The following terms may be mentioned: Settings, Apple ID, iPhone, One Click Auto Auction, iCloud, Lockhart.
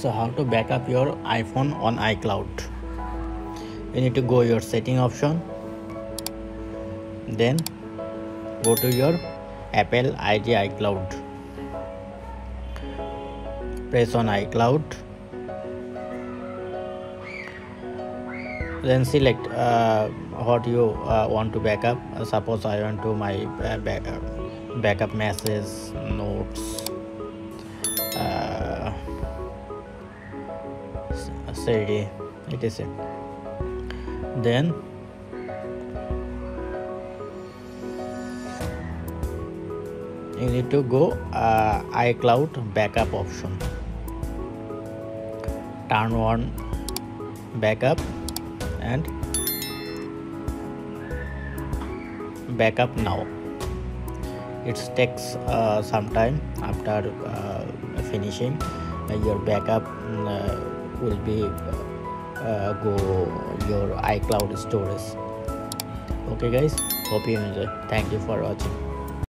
So how to backup your iPhone on iCloud? You need to go your setting option, then go to your Apple ID iCloud, press on iCloud, then select what you want to backup. Suppose I want to my backup message, notes, CD, it is it. Then you need to go iCloud backup option, turn on backup and backup now. It takes some time. After finishing, your backup will be go your iCloud storage. Okay guys, hope you enjoy. Thank you for watching.